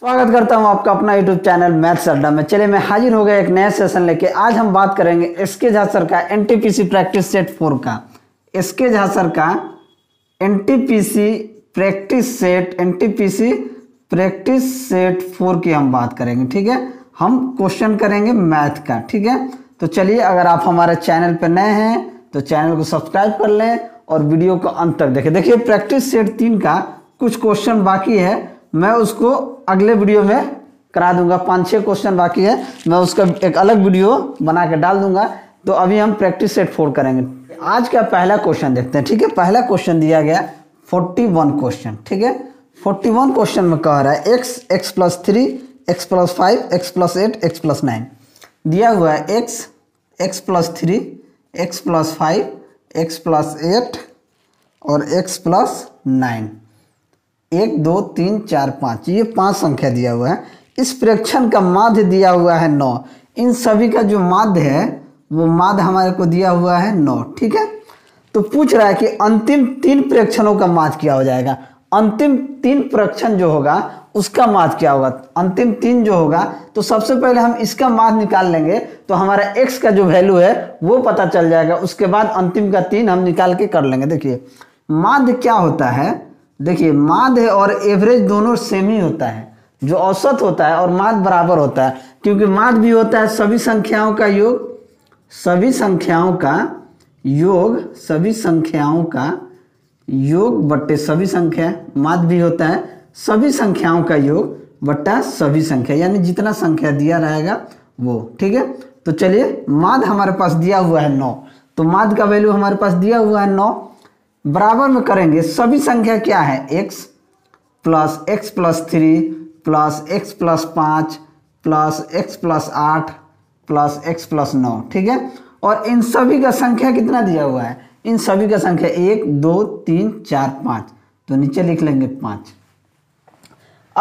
स्वागत करता हूं आपका अपना YouTube चैनल मैथ सरडा में। चलिए मैं हाजिर हो गया एक नया सेशन लेके। आज हम बात करेंगे एसके झासर का एनटीपीसी प्रैक्टिस सेट 4 का। एसके झासर का एनटीपीसी प्रैक्टिस सेट 4 की हम बात करेंगे, ठीक है। हम क्वेश्चन करेंगे मैथ का, ठीक है। तो चलिए, अगर आप हमारे चैनल पर नए हैं तो चैनल को सब्सक्राइब कर लें और वीडियो को अंत तक देखें। देखिए, प्रैक्टिस सेट 3 का कुछ क्वेश्चन बाकी है, मैं उसको अगले वीडियो में करा दूंगा। 5-6 क्वेश्चन बाकी है, मैं उसका एक अलग वीडियो बना के डाल दूंगा। तो अभी हम प्रैक्टिस सेट 4 करेंगे। आज का पहला क्वेश्चन देखते हैं, ठीक है। पहला क्वेश्चन दिया गया 41 क्वेश्चन, ठीक है। 41 क्वेश्चन में कह रहा है x + 3 x + 5 x + 8 x + 9 दिया हुआ है। x + 3 x + 5 x + 8 और x + 9 1 2 3 4 5 ये 5 संख्या दिया हुआ है। इस प्रेक्षण का माध्य दिया हुआ है 9। इन सभी का जो माध्य है वो माध्य हमारे को दिया हुआ है 9, ठीक है। तो पूछ रहा है कि अंतिम 3 प्रेक्षणों का माध्य क्या हो जाएगा। अंतिम 3 प्रेक्षण जो होगा उसका माध्य क्या होगा। अंतिम 3 जो होगा, तो सबसे पहले हम इसका माध्य निकाल लेंगे तो हमारा x का जो वैल्यू है वो पता चल जाएगा। उसके बाद अंतिम का 3 हम निकाल के कर लेंगे। देखिए, माध्य क्या होता है। देखिए, माध्य और एवरेज दोनों सेम ही होता है। जो औसत होता है और माध्य बराबर होता है, क्योंकि माध्य भी होता है सभी संख्याओं का योग बट्टे सभी संख्या। माध्य भी होता है सभी संख्याओं का योग बट्टा सभी संख्या, यानी जितना संख्या दिया रहेगा वो, ठीक है। तो चलिए, माध्य हमारे पास दिया हुआ है 9, तो माध्य का वैल्यू हमारे पास दिया हुआ है 9। बराबर में करेंगे, सभी संख्या क्या है, x + x + 3 + x + 5 + x + 8 + x + 9, ठीक है। और इन सभी का संख्या कितना दिया हुआ है। इन सभी का संख्या 1 2 3 4 5, तो नीचे लिख लेंगे 5।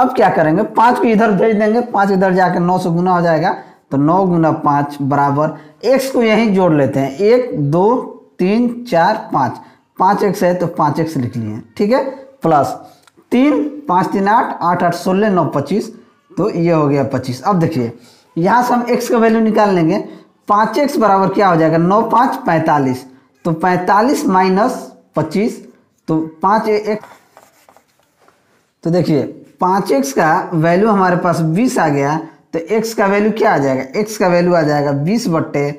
अब क्या करेंगे, 5 को इधर भेज देंगे। 5 इधर जाकर 9 से गुना हो जाएगा, तो 9 × 5 बराबर x को यहीं जोड़ लेते हैं। 1 2 3 4 5, 5x है तो 5x लिख लिए, ठीक है। प्लस 3 5 3 8 8 8 16 9 25, तो ये हो गया 25। अब देखिए, यहाँ से हम x का वैल्यू निकाल लेंगे। 5x बराबर क्या हो जाएगा, 9 5 45, तो 45 - 25, तो 5x। तो देखिए, 5x का वैल्यू हमारे पास 20 आ गया, तो x का वैल्यू क्या आ जाएगा। x का वैल्यू आ जाएगा 20 बट्टे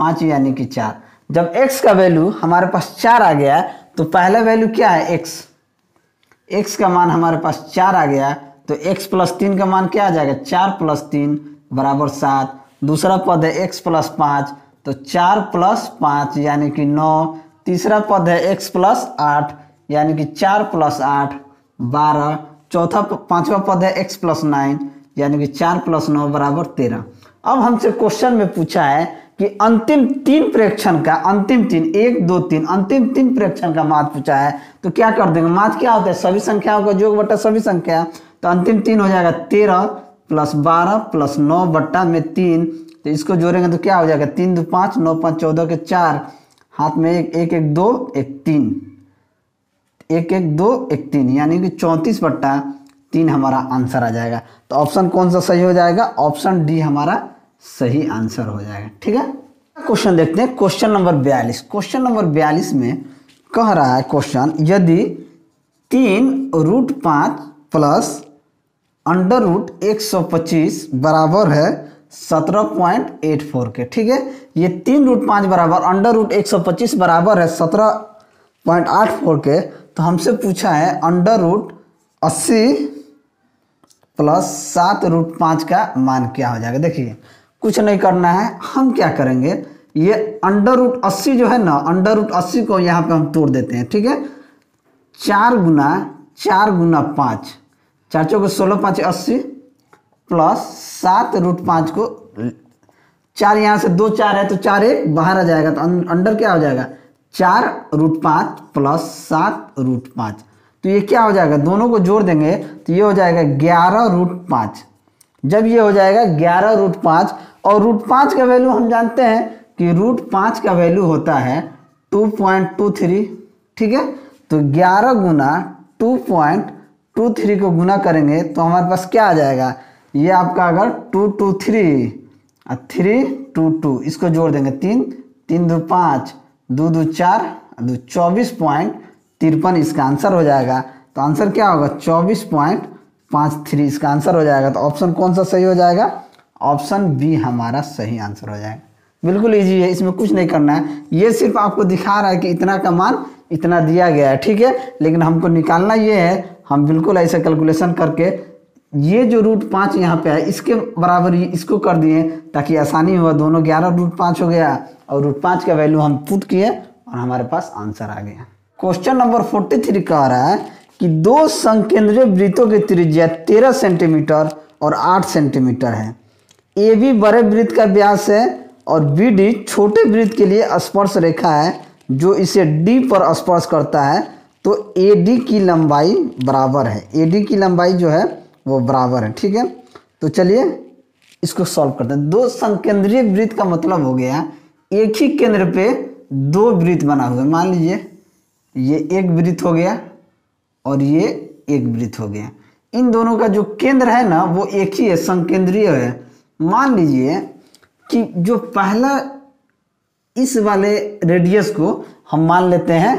5, यानी कि 4। जब x का वैल्यू हमारे पास 4 आ गया, तो पहला वैल्यू क्या है, x का मान हमारे पास 4 आ गया, तो x + 3 का मान क्या आ जाएगा, 4 + 3 बराबर 7। दूसरा पद है x + 5, तो 4 + 5 यानी कि 9। तीसरा पद है x + 8 यानी कि 4 + 8 12। पांचवा पद है x + 9 यानी कि 4 + 9 बराबर 13। अब हमसे क्वेश्चन में पूछा है कि अंतिम तीन प्रेक्षण का माध्य पूछा है, तो क्या कर देंगे। माध्य क्या होता है, सभी संख्याओं का योग बट्टा सभी संख्या, तो अंतिम 3 हो जाएगा 13 + 12 + 9 बट्टा में 3। तो इसको जोड़ेंगे तो क्या हो जाएगा, 3 2 5 9 5 14 के 4, हाथ में 1 1 2 1 3 यानी कि 34 बट्टा 3 हमारा आंसर आ जाएगा। तो ऑप्शन कौन सा सही हो जाएगा, ऑप्शन डी हमारा सही आंसर हो जाएगा, ठीक है। क्वेश्चन देखते हैं, क्वेश्चन नंबर 42। क्वेश्चन नंबर 42 में कह रहा है क्वेश्चन, यदि 3√5 + √125 बराबर है 17.84 के, ठीक है। ये 3√5 बराबर √125 बराबर है 17.84 के। तो हमसे पूछा है √80 + 7√5 का मान क्या हो जाएगा। देखिए, कुछ नहीं करना है, हम क्या करेंगे, ये √80 जो है ना, √80 को यहाँ पे हम तोड़ देते हैं, ठीक है। 4 × 4 × 5, 4 × 4 = 16, 5 × 80 प्लस 7√5 को 4, यहाँ से 2 4 है तो 4 1 बाहर आ जाएगा, तो अंडर क्या हो जाएगा, 4√5 + 7√5। तो ये क्या हो जाएगा, दोनों को जोड़ देंगे तो ये हो जाएगा 11√5। जब ये हो जाएगा 11√5, और √5 का वैल्यू हम जानते हैं कि √5 का वैल्यू होता है 2.23, ठीक है। तो 11 × 2.23 2 3 को गुना करेंगे तो हमारे पास क्या आ जाएगा, ये आपका अगर 2 2 3 3 2 2 इसको जोड़ देंगे 3 3 2 5 2 2 4 2 24.53 इसका आंसर हो जाएगा। तो आंसर क्या होगा 24.53 इसका आंसर हो जाएगा। तो ऑप्शन कौन सा सही हो जाएगा, ऑप्शन बी हमारा सही आंसर हो जाएगा। बिल्कुल इजी है, इसमें कुछ नहीं करना है, ये सिर्फ आपको दिखा रहा है कि इतना का मान इतना दिया गया है, ठीक है। लेकिन हमको निकालना ये है, हम बिल्कुल ऐसे कैलकुलेशन करके ये जो √5 यहाँ पे है इसके बराबर इसको कर दिए ताकि आसानी हो, दोनों 11 √5 हो गया और √5 का वैल्यू हम पुट किए और हमारे पास आंसर आ गया। क्वेश्चन नंबर 43 कह रहा है कि दो संकेंद्रीय वृत्तों की त्रिज्या 13 सेंटीमीटर और 8 सेंटीमीटर है। ए बी बड़े वृत्त का व्यास है और बी डी छोटे वृत्त के लिए स्पर्श रेखा है जो इसे डी पर स्पर्श करता है। तो ए डी की लंबाई बराबर है, ए डी की लंबाई जो है वो बराबर है, ठीक है। तो चलिए इसको सॉल्व करते हैं। दो संकेंद्रीय वृत्त का मतलब हो गया एक ही केंद्र पे दो वृत्त बना हुआ है। मान लीजिए ये एक वृत्त हो गया और ये एक वृत्त हो गया, इन दोनों का जो केंद्र है ना वो एक ही है, संकेंद्रीय है। मान लीजिए कि जो पहला इस वाले रेडियस को हम मान लेते हैं,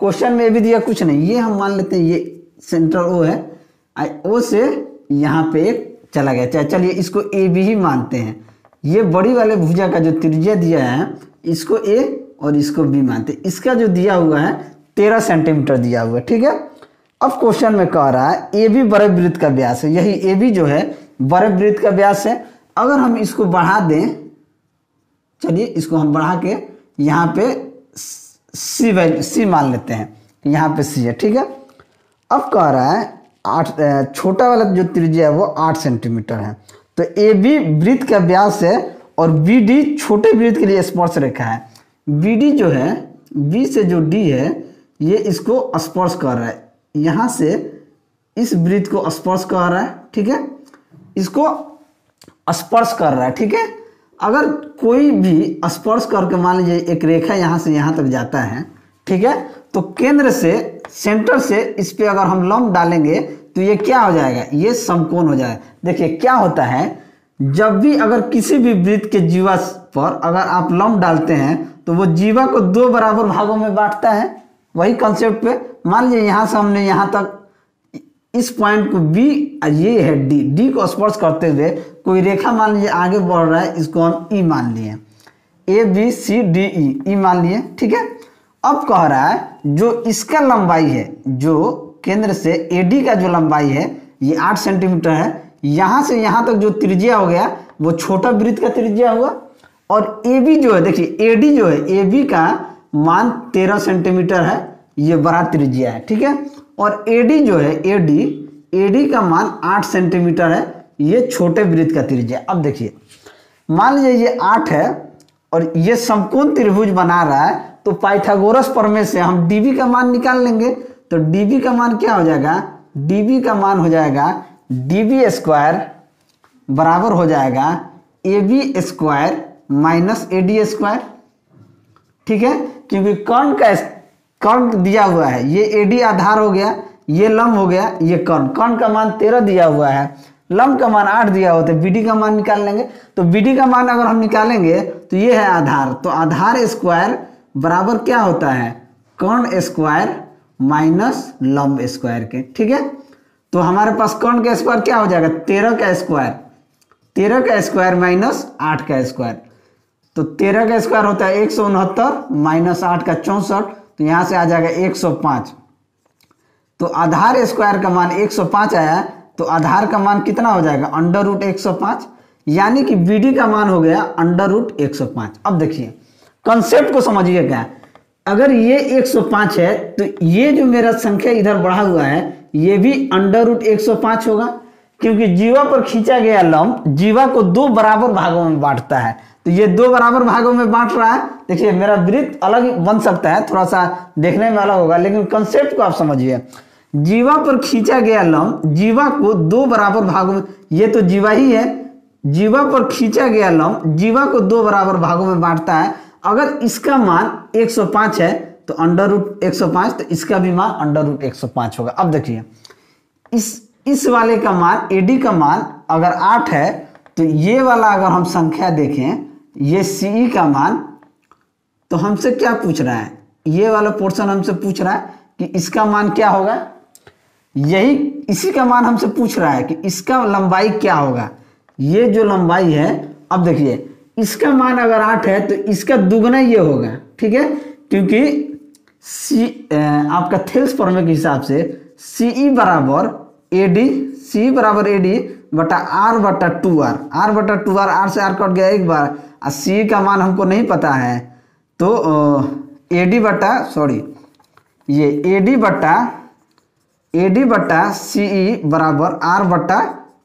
क्वेश्चन में भी दिया कुछ नहीं, ये हम मान लेते हैं ये सेंटर ओ है, ओ से यहाँ पे एक चला गया, चलिए इसको ए बी ही मानते हैं। ये बड़ी वाले भुजा का जो त्रिज्या दिया है इसको ए और इसको बी मानते हैं। इसका जो दिया हुआ है 13 सेंटीमीटर दिया हुआ है, ठीक है। अब क्वेश्चन में कह रहा है ए बी बड़े वृत्त का व्यास है, यही ए बी जो है बड़े वृत्त का व्यास है। अगर हम इसको बढ़ा दें, चलिए इसको हम बढ़ा के यहाँ पे सी मान लेते हैं, यहाँ पे सी है, ठीक है। अब कह रहा है 8 छोटा वाला जो त्रिज्या है वो 8 सेंटीमीटर है। तो ए बी वृत्त का व्यास है और बी डी छोटे वृत्त के लिए स्पर्श रेखा है। बी डी जो है, बी से जो डी है ये इसको स्पर्श कर रहा है, यहाँ से इस वृत्त को स्पर्श कर रहा है, ठीक है, इसको स्पर्श कर रहा है, ठीक है। अगर कोई भी स्पर्श करके मान लीजिए एक रेखा यहाँ से यहाँ तक जाता है, ठीक है, तो केंद्र से सेंटर से इस पर अगर हम लंब डालेंगे तो ये क्या हो जाएगा, ये समकोण हो जाएगा। देखिए क्या होता है, जब भी अगर किसी भी वृत्त के जीवा पर अगर आप लंब डालते हैं तो वो जीवा को दो बराबर भागों में बांटता है। वही कंसेप्ट पे मान लीजिए यहाँ से हमने यहाँ तक इस पॉइंट को बी, ये है डी, डी को स्पर्श करते हुए कोई रेखा मान लीजिए आगे बढ़ रहा है, इसको हम ई मान लिए, A B C D E मान लिए, ठीक है। अब कह रहा है जो इसका लंबाई है, जो केंद्र से ए डी का जो लंबाई है ये 8 सेंटीमीटर है, यहाँ से यहाँ तक जो त्रिज्या हो गया वो छोटा वृत्त का त्रिज्या हुआ, और ए बी जो है, देखिए ए डी जो है, ए बी का मान 13 सेंटीमीटर है, ये बड़ा त्रिज्या है, ठीक है, और एडी जो है, एडी, एडी का मान 8 सेंटीमीटर है, ये छोटे वृत्त का त्रिज्या। अब देखिए मान लीजिए ये 8 है और ये समकोण त्रिभुज बना रहा है, तो पाइथागोरस प्रमेय से हम डीबी का मान निकाल लेंगे। तो डीबी का मान क्या हो जाएगा, डीबी का मान हो जाएगा डीबी स्क्वायर बराबर हो जाएगा A B square minus A D square, ठीक है, क्योंकि कर्ण का कर्ण दिया हुआ है, ये एडी आधार हो गया, ये लंब हो गया, ये कर्ण का मान 13 दिया हुआ है, लंब का मान 8 दिया हुआ है, बीडी का मान निकाल लेंगे। तो बीडी का मान अगर हम निकालेंगे तो ये है आधार, तो आधार स्क्वायर बराबर क्या होता है, कर्ण स्क्वायर माइनस लंब स्क्वायर के, ठीक है। तो हमारे पास कर्ण का स्क्वायर क्या हो जाएगा, 13 का स्क्वायर माइनस 8 का स्क्वायर, तो 13 का स्क्वायर होता है 169 माइनस 8 का 64, तो यहाँ से आ जाएगा 105। तो आधार स्क्वायर का मान 105 आया, तो आधार का मान कितना हो जाएगा, √105, यानी कि बीडी का मान हो गया √105। अब देखिए कंसेप्ट को समझिएगा, अगर ये 105 है तो ये जो मेरा संख्या इधर बढ़ा हुआ है ये भी √105 होगा, क्योंकि जीवा पर खींचा गया लंब जीवा को दो बराबर भागों में बांटता है, तो ये दो बराबर भागों में बांट रहा है। देखिए मेरा वृत्त अलग बन सकता है, थोड़ा सा देखने में अलग होगा, लेकिन कंसेप्ट को आप समझिए, जीवा पर खींचा गया लंब जीवा को दो बराबर भागों में, ये तो जीवा ही है, जीवा पर खींचा गया लंब जीवा को दो बराबर भागों में बांटता है। अगर इसका मान 105 है तो √105, तो इसका भी मान √105 होगा। अब देखिए इस वाले का मान ए डी का मान अगर 8 है तो ये वाला अगर हम संख्या देखें ये सी ई का मान, तो हमसे क्या पूछ रहा है, ये वाला पोर्शन हमसे पूछ रहा है कि इसका मान क्या होगा, यही इसी का मान हमसे पूछ रहा है कि इसका लंबाई क्या होगा। ये जो लंबाई है, अब देखिए इसका मान अगर 8 है तो इसका दुगना ये होगा, ठीक है, क्योंकि सी आपका थेल्स प्रमेय के हिसाब से सी ई बराबर ए डी, सी ई बराबर ए डी बटा आर बटा टू आर, आर बटा टू आर, आर से आर कट गया एक बार, और सी ई का मान हमको नहीं पता है तो ए डी बटा ये ए डी बटा सी ई बराबर आर बटा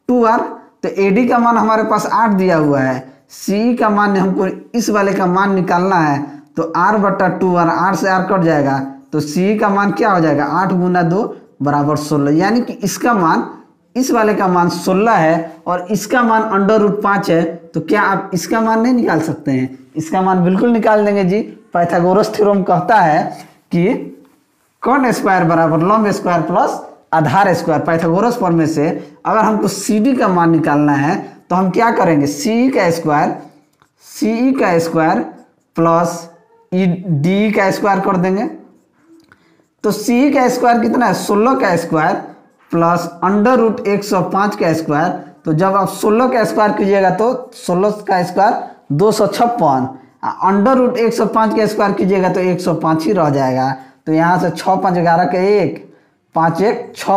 टू आर। तो ए डी का मान हमारे पास 8 दिया हुआ है, सी ई का मान हमको इस वाले का मान निकालना है तो आर बटा टू आर, आर से आर कट जाएगा तो सी ई का मान क्या हो जाएगा, 8 गुना 2 बराबर 16, यानी कि इसका मान, इस वाले का मान 16 है और इसका मान अंडर रूट 5 है, तो क्या आप इसका मान नहीं निकाल सकते हैं? इसका मान बिल्कुल निकाल देंगे जी। पाइथागोरस थ्योरम कहता है कि कर्ण स्क्वायर बराबर लंब स्क्वायर प्लस आधार स्क्वायर। पाइथागोरस प्रमेय से अगर हमको सी डी का मान निकालना है तो हम क्या करेंगे, सी ई का स्क्वायर प्लस डी ई का स्क्वायर कर देंगे, तो सी ई का स्क्वायर कितना है, 16 का स्क्वायर प्लस अंडर रूट 105 का स्क्वायर। तो जब आप 16 का स्क्वायर कीजिएगा तो 16 का स्क्वायर 256, अंडर रूट 105 का स्क्वायर कीजिएगा तो 105 ही रह जाएगा। तो यहाँ से 6 × 5 = 11, 5 × 1 = 6,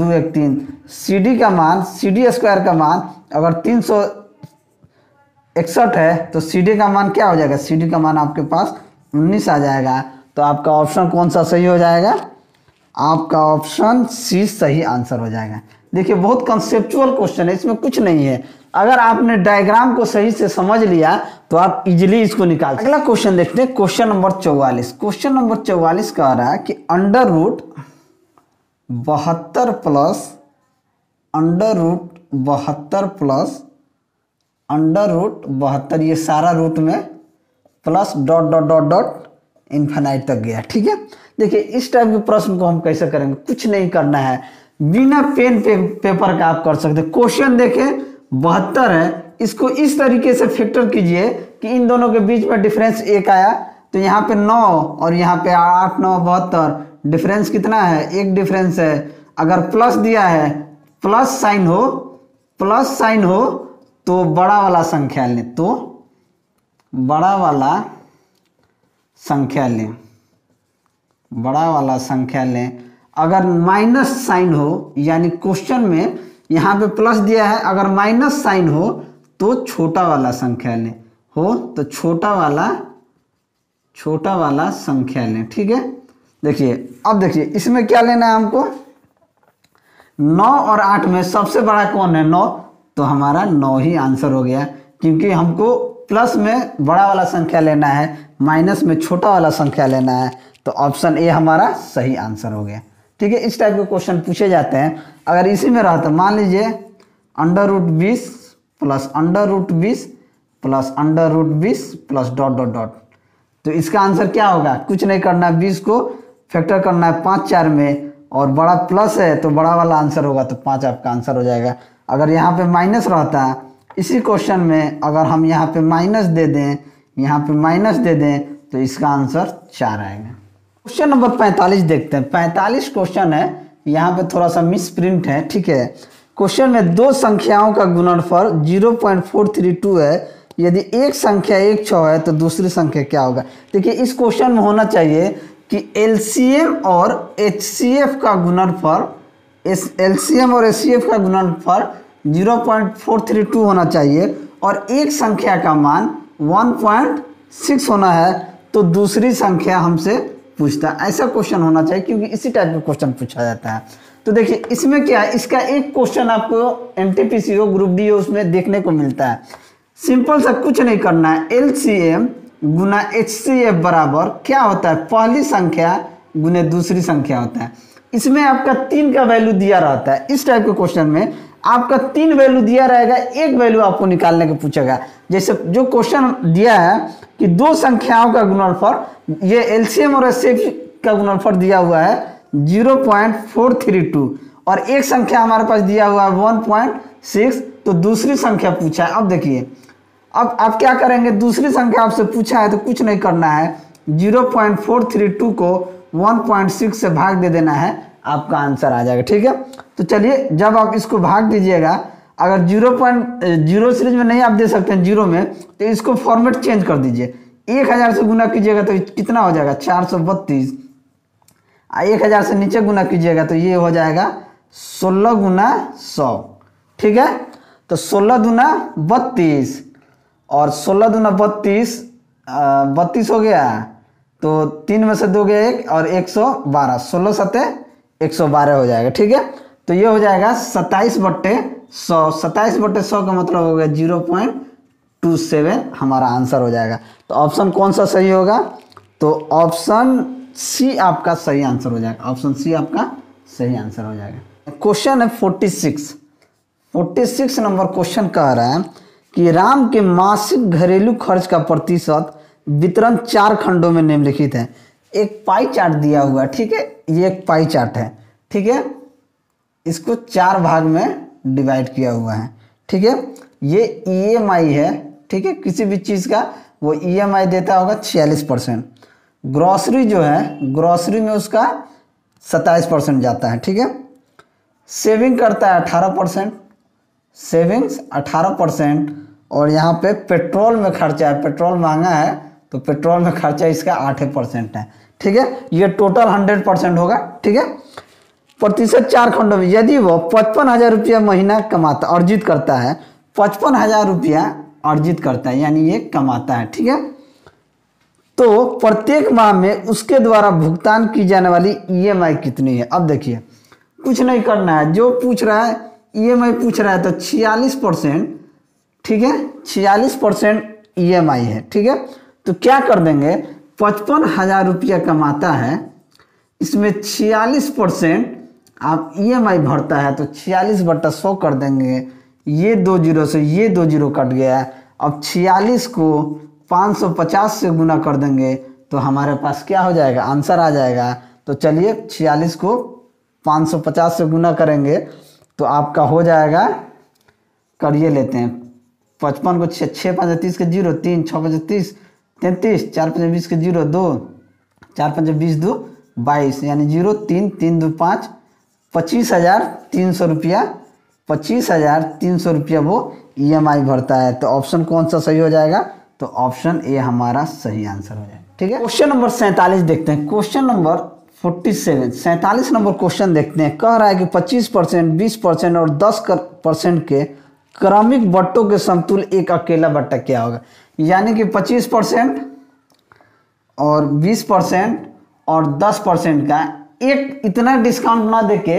2 × 1 = 3। सी डी का मान, सी डी स्क्वायर का मान अगर 361 है तो सी डी का मान क्या हो जाएगा, सी डी का मान आपके पास 19 आ जाएगा। तो आपका ऑप्शन कौन सा सही हो जाएगा, आपका ऑप्शन सी सही आंसर हो जाएगा। देखिए बहुत कंसेप्चुअल क्वेश्चन है, इसमें कुछ नहीं है, अगर आपने डायग्राम को सही से समझ लिया तो आप इजीली इसको निकाल सकते हैं। अगला क्वेश्चन देखते हैं, क्वेश्चन नंबर 44। क्वेश्चन नंबर 44 कह रहा है कि under root 72 plus under root 72 ये सारा रूट में plus dot dot dot dot infinite तक गया, ठीक है। देखिए इस टाइप के प्रश्न को हम कैसे करेंगे, कुछ नहीं करना है, बिना पेन पेपर का आप कर सकते हैं। क्वेश्चन देखें 72 है, इसको इस तरीके से फैक्टर कीजिए कि इन दोनों के बीच में डिफरेंस 1 आया तो यहाँ पे 9 और यहाँ पे 8, 9, 72, डिफरेंस कितना है, 1 डिफरेंस है। अगर प्लस दिया है, प्लस साइन हो, प्लस साइन हो तो बड़ा वाला संख्या लें, तो बड़ा वाला संख्या लें, बड़ा वाला संख्या लें। अगर माइनस साइन हो, यानी क्वेश्चन में यहाँ पे प्लस दिया है, अगर माइनस साइन हो तो छोटा वाला संख्या लें, हो तो छोटा वाला संख्या लें, ठीक है। देखिए अब देखिए इसमें क्या लेना है हमको, 9 और 8 में सबसे बड़ा कौन है, 9, तो हमारा 9 ही आंसर हो गया, क्योंकि हमको प्लस में बड़ा वाला संख्या लेना है, माइनस में छोटा वाला संख्या लेना है, तो ऑप्शन ए हमारा सही आंसर हो गया, ठीक है। इस टाइप के क्वेश्चन पूछे जाते हैं। अगर इसी में रहता, मान लीजिए under root 20 plus dot dot dot, तो इसका आंसर क्या होगा, कुछ नहीं करना है, 20 को फैक्टर करना है 5, 4 में, और बड़ा प्लस है तो बड़ा वाला आंसर होगा, तो 5 आपका आंसर हो जाएगा। अगर यहाँ पे माइनस रहता है, इसी क्वेश्चन में अगर हम यहाँ पे माइनस दे दें, यहाँ पे माइनस दे दें, तो इसका आंसर 4 आएगा। क्वेश्चन नंबर 45 देखते हैं। 45 क्वेश्चन है, यहाँ पे थोड़ा सा मिस प्रिंट है, ठीक है। क्वेश्चन में 2 संख्याओं का गुणनफल 0.432 है, यदि एक संख्या 1, 6 है तो दूसरी संख्या क्या होगा। देखिए इस क्वेश्चन में होना चाहिए कि LCM और HCF का गुणनफल, LCM और HCF का गुणनफल 0.432 होना चाहिए और एक संख्या का मान 1.6 होना है, तो दूसरी संख्या हमसे पूछता है, ऐसा क्वेश्चन होना चाहिए, क्योंकि इसी टाइप का क्वेश्चन पूछा जाता है। तो देखिए इसमें क्या है, इसका एक क्वेश्चन आपको NTPC हो, ग्रुप डी हो, उसमें देखने को मिलता है। सिंपल सा कुछ नहीं करना है, LCM × HCF बराबर क्या होता है, पहली संख्या गुने दूसरी संख्या होता है। इसमें आपका 3 का वैल्यू दिया रहता है, इस टाइप के क्वेश्चन में आपका 3 वैल्यू दिया रहेगा, एक वैल्यू आपको निकालने को पूछेगा। जैसे जो क्वेश्चन दिया है कि 2 संख्याओं का गुणनफल, ये LCM और HCF का गुणनफल दिया हुआ है 0.432 और एक संख्या हमारे पास दिया हुआ है 1.6, तो दूसरी संख्या पूछा है। अब देखिए, अब आप क्या करेंगे, दूसरी संख्या आपसे पूछा है तो कुछ नहीं करना है, 0.432 को 1.6 से भाग दे देना है, आपका आंसर आ जाएगा। ठीक है, तो चलिए जब आप इसको भाग दीजिएगा, अगर 0.0 सीरीज में नहीं आप दे सकते हैं जीरो में, तो इसको फॉर्मेट चेंज कर दीजिए, 1000 से गुना कीजिएगा तो कितना हो जाएगा 432, 1000 से नीचे गुना कीजिएगा तो ये हो जाएगा 16 गुना 100। ठीक है, तो 16 दूना 32 और 16 दूना 32 हो गया, तो 3 में से 2 गया 1 और 112, 16 सते 112 हो जाएगा। ठीक है, तो ये हो जाएगा 27/100, 27/100 का मतलब हो गया 0.27 हमारा आंसर हो जाएगा। तो ऑप्शन कौन सा सही होगा, तो ऑप्शन सी आपका सही आंसर हो जाएगा, ऑप्शन सी आपका सही आंसर हो जाएगा। क्वेश्चन है 46 नंबर क्वेश्चन कह रहा है कि राम के मासिक घरेलू खर्च का प्रतिशत वितरण 4 खंडों में निम्नलिखित है। एक पाई चार्ट दिया हुआ है, ठीक है, ये एक पाई चार्ट है, ठीक है, इसको 4 भाग में डिवाइड किया हुआ है। ठीक है, ये ईएमआई है, ठीक है, किसी भी चीज़ का वो ईएमआई देता होगा 46%, ग्रॉसरी जो है ग्रॉसरी में उसका 27% जाता है। ठीक है, सेविंग करता है 18%, सेविंग्स 18%, और यहाँ पे पेट्रोल में खर्चा है, पेट्रोल महंगा है तो पेट्रोल में खर्चा इसका 8% है। ठीक है, ये टोटल 100% होगा। ठीक है, प्रतिशत 4 खंडों में, यदि वो 55,000 रुपया महीना कमाता अर्जित करता है, 55,000 रुपया अर्जित करता है यानी ये कमाता है। ठीक है, तो प्रत्येक माह में उसके द्वारा भुगतान की जाने वाली ईएमआई कितनी है। अब देखिए, कुछ नहीं करना है, जो पूछ रहा है ईएमआई पूछ रहा है, तो 46%, ठीक है, 46% ईएमआई है। ठीक है, तो क्या कर देंगे, 55,000 रुपया कमाता है, इसमें 46% आप ईएमआई भरता है, तो 46/100 कर देंगे, ये 20 से ये 20 कट गया है, अब 46 को 550 से गुना कर देंगे तो हमारे पास क्या हो जाएगा, आंसर आ जाएगा। तो चलिए 46 को 550 से गुना करेंगे तो आपका हो जाएगा, करिए लेते हैं, 55 को 6×5 = 30 के 0, 3×6 = 30, 33, 4×5 = 20 के 0, 2, 4×5 = 20, 2, 22 यानी 0, 3, 3×2 = 5, 25,300 रुपया, 25,300 रुपया वो ईएमआई भरता है। तो ऑप्शन कौन सा सही हो जाएगा, तो ऑप्शन ए हमारा सही आंसर हो जाएगा। ठीक है, क्वेश्चन नंबर 47 देखते हैं, क्वेश्चन नंबर 47 नंबर क्वेश्चन देखते हैं। कह रहा है कि 25%, 20% और 10% के क्रमिक बट्टों के समतुल एक अकेला बट्टा क्या होगा। यानी कि 25% और 20% और 10% का एक, इतना डिस्काउंट ना देके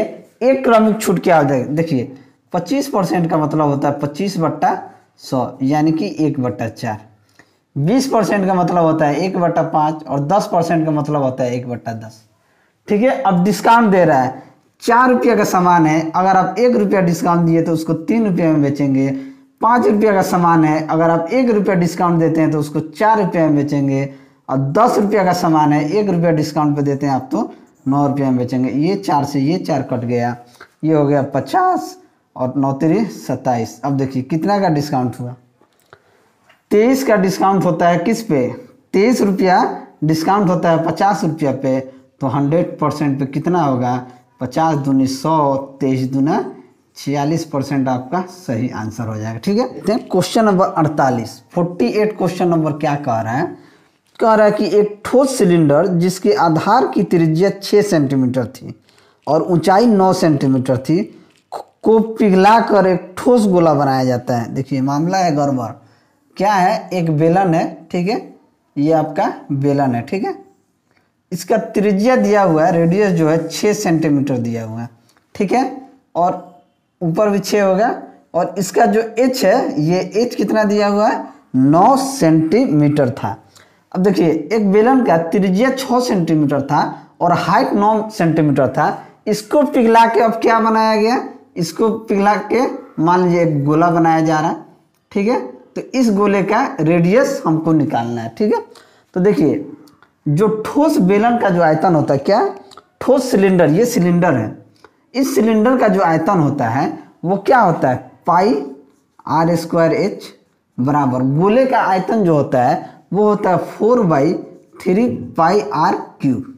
एक क्रमिक छूट क्या हो जाएगा। देखिए 25% का मतलब होता है 25/100 यानी कि 1/4, 20% का मतलब होता है 1/5 और 10% का मतलब होता है 1/10। ठीक है, अब डिस्काउंट दे रहा है, 4 रुपया का सामान है, अगर आप 1 रुपया डिस्काउंट दिए तो उसको 3 रुपये में बेचेंगे, 5 रुपया का सामान है, अगर आप 1 रुपया डिस्काउंट देते हैं तो उसको 4 रुपये में बेचेंगे, और 10 रुपया का सामान है, 1 रुपया डिस्काउंट पे देते हैं आप तो 9 रुपये में बेचेंगे। ये 4 से ये 4 कट गया, ये हो गया 50 और 9×3 = 27। अब देखिए कितना का डिस्काउंट हुआ, 23 का डिस्काउंट होता है किस पे, 23 रुपया डिस्काउंट होता है 50 रुपया पे, तो 100% पे कितना होगा, 50 दूनी 100, 23 दूना 46% आपका सही आंसर हो जाएगा। ठीक है, then question number 48 question number क्या कह रहा है, कह रहा है कि एक ठोस सिलेंडर जिसके आधार की त्रिज्या 6 सेंटीमीटर थी और ऊंचाई 9 सेंटीमीटर थी को पिघलाकर एक ठोस गोला बनाया जाता है। देखिए मामला है गड़बड़, क्या है, एक बेलन है, ठीक है, ये आपका बेलन है, ठीक है, इसका त्रिज्या दिया हुआ है, रेडियस जो है 6 सेंटीमीटर दिया हुआ है, ठीक है, और ऊपर भी 6 होगा, और इसका जो एच है, ये एच कितना दिया हुआ है, 9 सेंटीमीटर था। अब देखिए एक बेलन का त्रिज्या 6 सेंटीमीटर था और हाइट 9 सेंटीमीटर था, इसको पिघला के अब क्या बनाया गया, इसको पिघला के मान लीजिए एक गोला बनाया जा रहा है, ठीक है, तो इस गोले का रेडियस हमको निकालना है। ठीक है, तो देखिए जो ठोस बेलन का जो आयतन होता है, क्या ठोस सिलेंडर, ये सिलेंडर है, इस सिलेंडर का जो आयतन होता है वो क्या होता है, पाई आर स्क्वायर एच बराबर, गोले का आयतन जो होता है वो होता है 4/3 पाई आर क्यूब।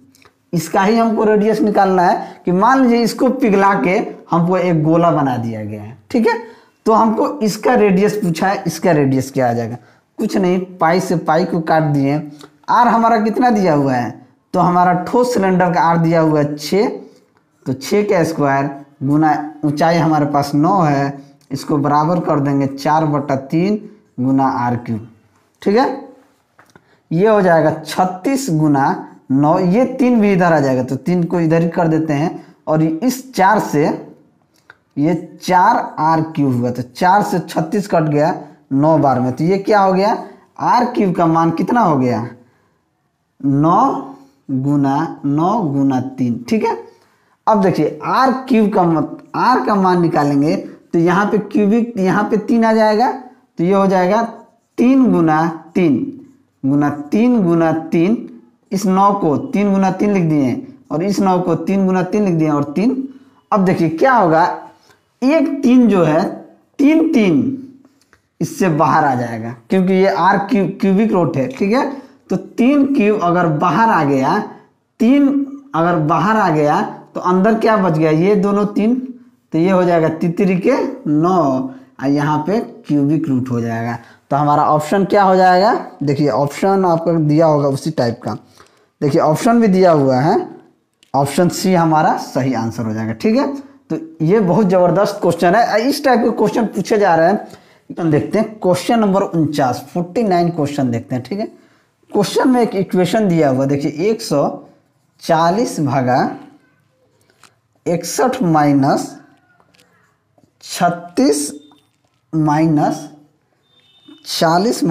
इसका ही हमको रेडियस निकालना है कि मान लीजिए इसको पिघला के हमको एक गोला बना दिया गया है, ठीक है, तो हमको इसका रेडियस पूछा है, इसका रेडियस क्या आ जाएगा, कुछ नहीं पाई से पाई को काट दिए, आर हमारा कितना दिया हुआ है, तो हमारा ठोस सिलेंडर का आर दिया हुआ है 6, तो 6 का स्क्वायर गुना ऊंचाई हमारे पास 9 है, इसको बराबर कर देंगे 4/3 गुना आर क्यूब, ठीक है, ये हो जाएगा 36 गुना 9, ये 3 भी इधर आ जाएगा तो 3 को इधर ही कर देते हैं, और इस 4 से ये 4 आर क्यूब हुआ, तो 4 से 36 कट गया 9 बार में, तो ये क्या हो गया, आर क्यूब का मान कितना हो गया 9 गुना 9 गुना 3, ठीक है। अब देखिए आर क्यूब का आर का मान निकालेंगे तो यहाँ पे क्यूबिक, यहाँ पे 3 आ जाएगा, तो ये हो जाएगा 3 गुना 3 गुना 3 गुना 3, इस 9 को 3 गुना 3 लिख दिए और इस 9 को 3 गुना 3 लिख दिए और 3। अब देखिए क्या होगा, एक 3 जो है 3 3 इससे बाहर आ जाएगा क्योंकि ये आर क्यूबिक रूट है, ठीक है, तो 3 क्यूब अगर बाहर आ गया, 3 अगर बाहर आ गया तो अंदर क्या बच गया, ये दोनों 3, तो ये हो जाएगा 3 के 9 और यहाँ पे क्यूबिक रूट हो जाएगा। तो हमारा ऑप्शन क्या हो जाएगा, देखिए ऑप्शन आपको दिया होगा उसी टाइप का, देखिए ऑप्शन भी दिया हुआ है, ऑप्शन सी हमारा सही आंसर हो जाएगा, ठीक है। तो ये बहुत ज़बरदस्त क्वेश्चन है, इस टाइप के क्वेश्चन पूछे जा रहे हैं। देखते हैं क्वेश्चन नंबर 49, 49 क्वेश्चन देखते हैं, ठीक है। क्वेश्चन में एक इक्वेशन दिया हुआ, देखिए 140 - 60 - 40 - 60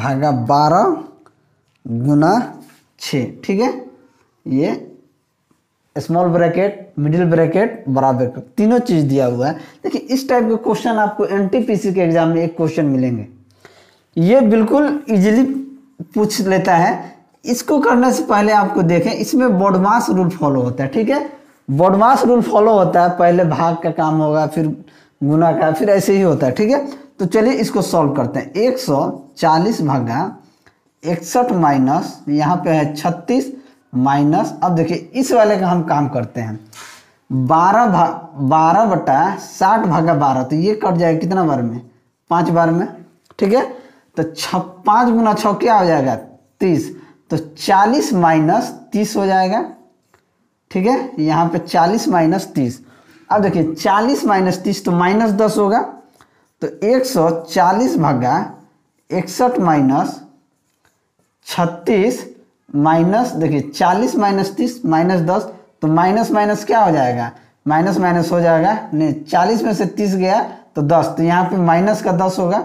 - 12 गुना 6, ठीक है, ये स्मॉल ब्रैकेट, मिडिल ब्रैकेट, बराबर का तीनों चीज़ दिया हुआ है। देखिए इस टाइप के क्वेश्चन आपको एनटीपीसी के एग्जाम में एक क्वेश्चन मिलेंगे, ये बिल्कुल इजीली पूछ लेता है। इसको करने से पहले आपको देखें, इसमें बोडमास रूल फॉलो होता है, ठीक है, बोडमास रूल फॉलो होता है, पहले भाग का काम होगा, फिर गुना का, फिर ऐसे ही होता है, ठीक है। तो चलिए इसको सॉल्व करते हैं। 140 - 61 माइनस, यहाँ पे है 36 माइनस, अब देखिए इस वाले का हम काम करते हैं, 12 बटा 60 भागा 12, तो ये कट जाएगा कितना बार में, 5 बार में, ठीक है, तो 5 गुना 6 क्या हो जाएगा 30, तो 40 - 30 हो जाएगा, ठीक है, यहाँ पे 40 - 30। अब देखिए 40 - 30 तो -10 होगा, तो 140 भागा 61 माइनस 36 माइनस, देखिए 40 - 30 -10, तो माइनस क्या हो जाएगा, माइनस हो जाएगा, नहीं 40 में से 30 गया तो 10, तो यहाँ पे -10 होगा,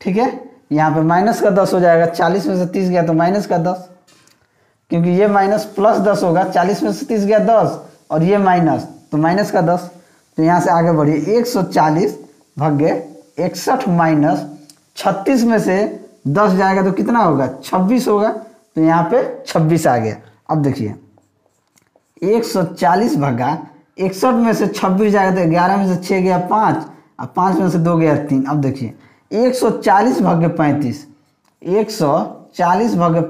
ठीक है, यहाँ पे -10 हो जाएगा, 40 में से 30 गया तो -10, क्योंकि ये माइनस +10 होगा, 40 में से 30 गया 10 और ये माइनस, तो -10, तो यहाँ से आगे बढ़िए 140 भागे 61 माइनस 36 में से 10 जाएगा तो कितना होगा 26 होगा, तो यहाँ पे 26 आ गया। अब देखिए 140 भागा 61 में से 26 जाएगा तो 11 में से 6 गया 5 और 5 में से 2 गया 3। अब देखिए 140 भागे 35, 140 भागे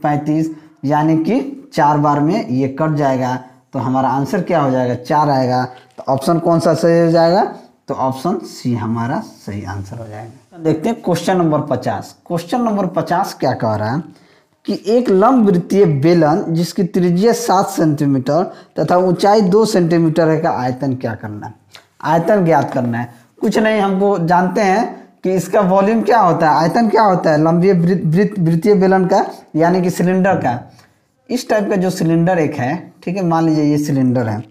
35 यानी कि 4 बार में ये कट जाएगा, तो हमारा आंसर क्या हो जाएगा 4 आएगा। तो ऑप्शन कौन सा सही हो जाएगा, तो ऑप्शन सी हमारा सही आंसर हो जाएगा। देखते हैं क्वेश्चन नंबर 50। क्वेश्चन नंबर 50 क्या कह रहा है कि एक लंब वृत्तीय बेलन जिसकी त्रिज्या 7 सेंटीमीटर तथा ऊंचाई 2 सेंटीमीटर है का आयतन क्या करना है, आयतन ज्ञात करना है। कुछ नहीं, हमको जानते हैं कि इसका वॉल्यूम क्या होता है, आयतन क्या होता है लंबीय वृत्तीय बेलन का, यानी कि सिलेंडर का। इस टाइप का जो सिलेंडर एक है, ठीक है, मान लीजिए ये सिलेंडर है,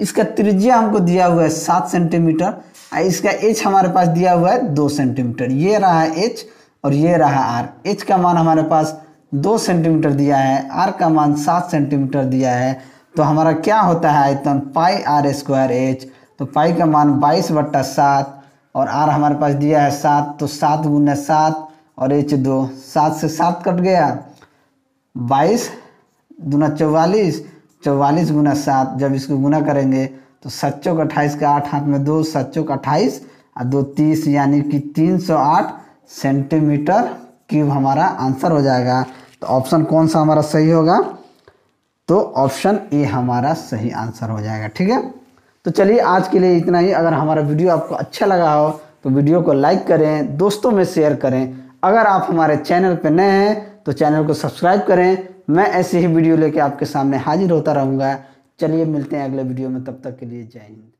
इसका त्रिज्या हमको दिया हुआ है 7 सेंटीमीटर और इसका एच हमारे पास दिया हुआ है 2 सेंटीमीटर। ये रहा एच और ये रहा आर। एच का मान हमारे पास 2 सेंटीमीटर दिया है, आर का मान 7 सेंटीमीटर दिया है, तो हमारा क्या होता है आयतन पाई आर स्क्वायर एच, तो पाई का मान 22/7 और आर हमारे पास दिया है 7, तो 7 गुना 7 और एच 2, 7 से 7 कट गया, 22 दूना 44 44 गुना 7, जब इसको गुना करेंगे तो 7 चौक 28 का 8 हाथ में 2, 7 चौक 28 और 2 30, यानी कि 308 सेंटीमीटर क्यूब हमारा आंसर हो जाएगा। तो ऑप्शन कौन सा हमारा सही होगा? तो ऑप्शन ए हमारा सही आंसर हो जाएगा। ठीक है, तो चलिए आज के लिए इतना ही। अगर हमारा वीडियो आपको अच्छा लगा हो तो वीडियो को लाइक करें, दोस्तों में शेयर करें। अगर आप हमारे चैनल पर नए हैं तो चैनल को सब्सक्राइब करें। मैं ऐसे ही वीडियो लेके आपके सामने हाजिर होता रहूँगा। चलिए मिलते हैं अगले वीडियो में, तब तक के लिए जय हिंद।